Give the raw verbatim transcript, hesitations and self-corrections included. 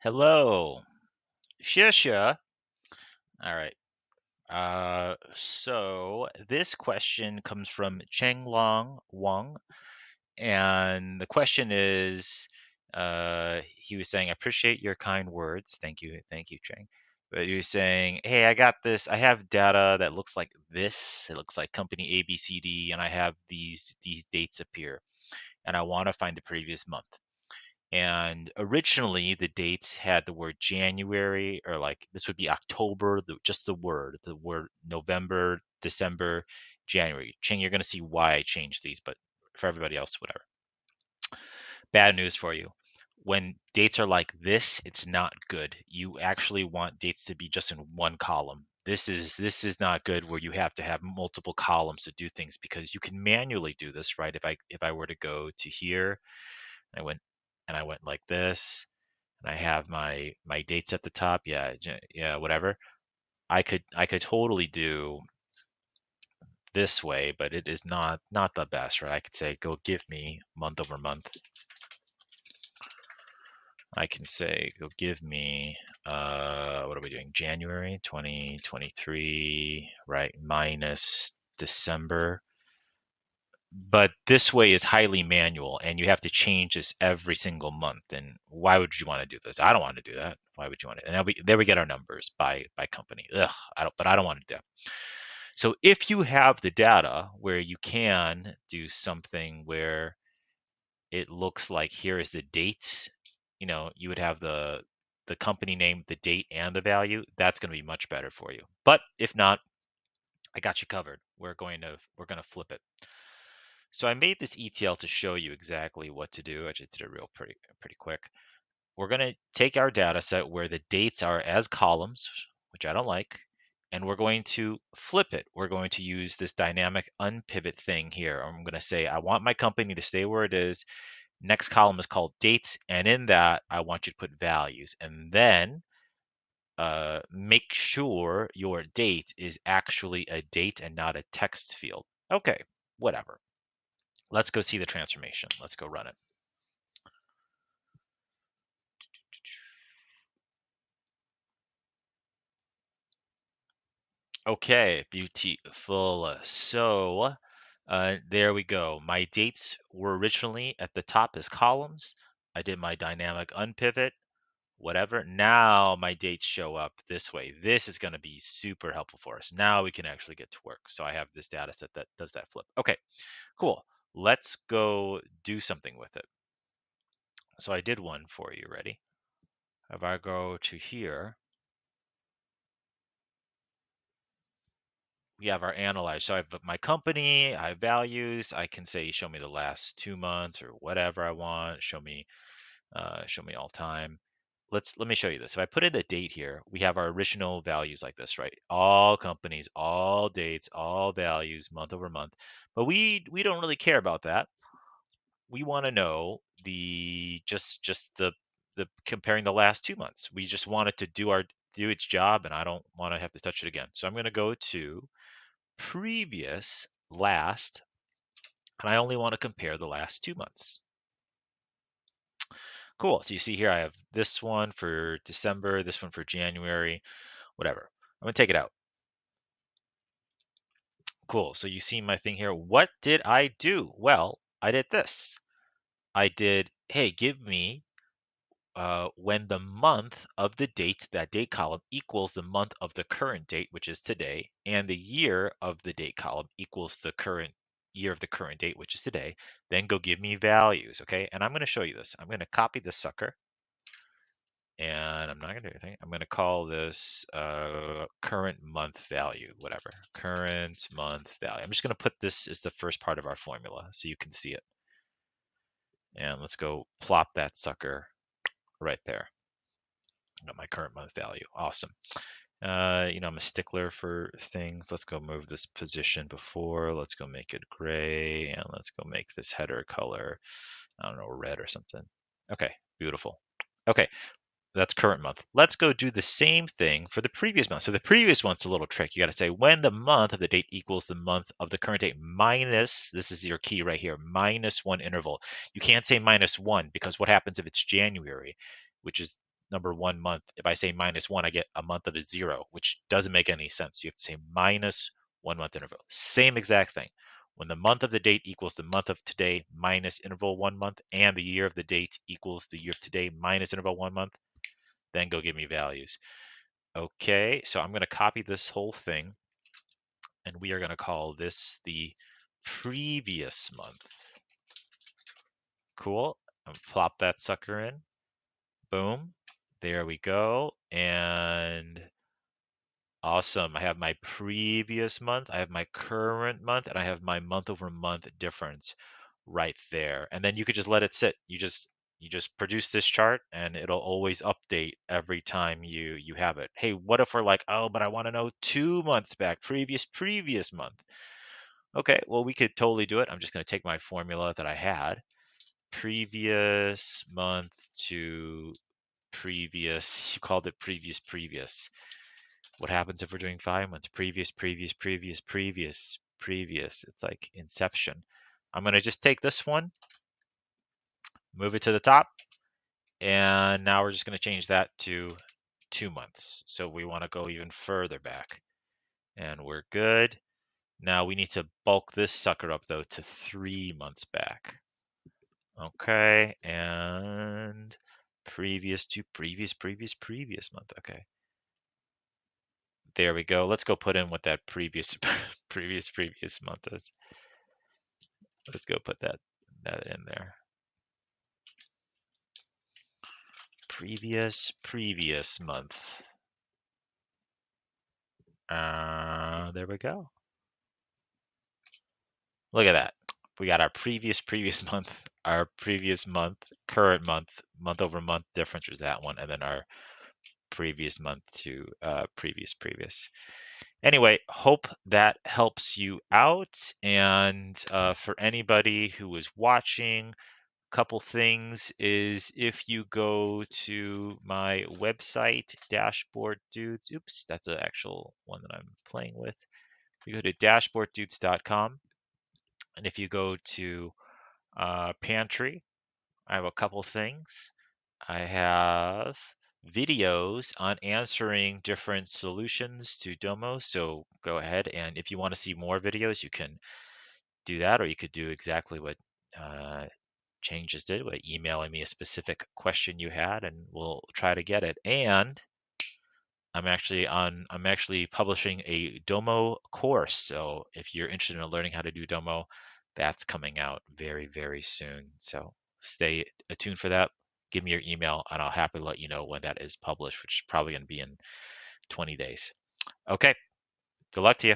Hello. Xia. All right. Uh, so this question comes from Chenglong Wang. And the question is, uh, he was saying, I appreciate your kind words. Thank you. Thank you, Cheng. But he was saying, hey, I got this. I have data that looks like this. It looks like company A B C D, and I have these, these dates appear. And I want to find the previous month. And originally, the dates had the word January, or like this would be October, the, just the word, the word November, December, January. Cheng, you're going to see why I changed these, but for everybody else, whatever. Bad news for you. When dates are like this, it's not good. You actually want dates to be just in one column. This is this is not good where you have to have multiple columns to do things, because you can manually do this, right? If I if I were to go to here, I went and I went like this, and I have my my dates at the top, yeah, yeah, whatever. I could I could totally do this way, but it is not not the best, right? I could say, go give me month over month. I can say, go give me, uh, what are we doing? January twenty twenty-three, right? Minus December. But this way is highly manual, and you have to change this every single month. And why would you want to do this? I don't want to do that. Why would you want to? And be, there we get our numbers by by company. Ugh, I don't, but I don't want to do that. So if you have the data where you can do something where it looks like here is the date, you know, you would have the the company name, the date, and the value. That's going to be much better for you. But if not, I got you covered. We're going to we're going to flip it. So I made this E T L to show you exactly what to do. I just did it real pretty pretty quick. We're going to take our data set where the dates are as columns, which I don't like, and we're going to flip it. We're going to use this dynamic unpivot thing here. I'm going to say I want my company to stay where it is. Next column is called dates, and in that I want you to put values, and then uh, make sure your date is actually a date and not a text field. Okay, whatever. Let's go see the transformation. Let's go run it. Okay, beautiful. So Uh, there we go. My dates were originally at the top as columns. I did my dynamic unpivot, whatever. Now my dates show up this way. This is going to be super helpful for us. Now we can actually get to work. So I have this data set that does that flip. Okay, cool. Let's go do something with it. So I did one for you. Ready? If I go to here, we have our analyze. So I have my company, I have values. I can say, show me the last two months or whatever I want. Show me, uh, show me all time. Let's, let me show you this. If I put in the date here, we have our original values like this, right? All companies, all dates, all values, month over month. But we, we don't really care about that. We want to know the, just, just the, the comparing the last two months. We just wanted to do our, do its job, and I don't want to have to touch it again. So I'm going to go to previous last, and I only want to compare the last two months. Cool. So you see here, I have this one for December, this one for January, whatever. I'm going to take it out. Cool. So you see my thing here. What did I do? Well, I did this. I did, hey, give me Uh, when the month of the date, that date column, equals the month of the current date, which is today, and the year of the date column equals the current year of the current date, which is today, then go give me values, okay? And I'm going to show you this. I'm going to copy this sucker, and I'm not going to do anything. I'm going to call this uh, current month value, whatever, current month value. I'm just going to put this as the first part of our formula so you can see it. And let's go plop that sucker right there. I got my current month value. Awesome. Uh, you know, I'm a stickler for things. Let's go move this position before. Let's go make it gray, and let's go make this header color, I don't know, red or something. Okay, beautiful. Okay, that's current month. Let's go do the same thing for the previous month. So the previous one's a little trick. You got to say when the month of the date equals the month of the current date minus, this is your key right here, minus one interval. You can't say minus one, because what happens if it's January, which is number one month. If I say minus one, I get a month of a zero, which doesn't make any sense. You have to say minus one month interval. Same exact thing. When the month of the date equals the month of today minus interval one month, and the year of the date equals the year of today minus interval one month, then go give me values. Okay, so I'm going to copy this whole thing, and we are going to call this the previous month. Cool. I'm gonna plop that sucker in. Boom. There we go. And awesome. I have my previous month, I have my current month, and I have my month over month difference right there. And then you could just let it sit. You just you just produce this chart, and it'll always update every time you you have it. Hey, what if we're like, oh, but I want to know two months back, previous previous month. Okay, well, we could totally do it. I'm just going to take my formula that I had, previous month to previous, you called it previous previous. What happens if we're doing five months? Previous, previous, previous, previous, previous. It's like inception. I'm going to just take this one, move it to the top, and now we're just going to change that to two months. So we want to go even further back, and we're good. Now we need to bulk this sucker up, though, to three months back. Okay, and previous to previous, previous, previous month. Okay. There we go. Let's go put in what that previous, previous, previous month is. Let's go put that, that in there. Previous, previous month. Uh, there we go. Look at that. We got our previous, previous month, our previous month, current month, month over month difference was that one, and then our previous month to uh, previous, previous. Anyway, hope that helps you out. And uh, for anybody who is watching, a couple things is if you go to my website, Dashboard Dudes, oops, that's an actual one that I'm playing with. You go to dashboard dudes dot com. And if you go to uh, Pantry, I have a couple things. I have videos on answering different solutions to Domo. So go ahead, and if you want to see more videos, you can do that, or you could do exactly what uh, Cheng just did, by emailing me a specific question you had, and we'll try to get it. And I'm actually on. I'm actually publishing a Domo course. So if you're interested in learning how to do Domo, that's coming out very, very soon. So stay attuned for that. Give me your email, and I'll happily let you know when that is published, which is probably going to be in twenty days. Okay. Good luck to you.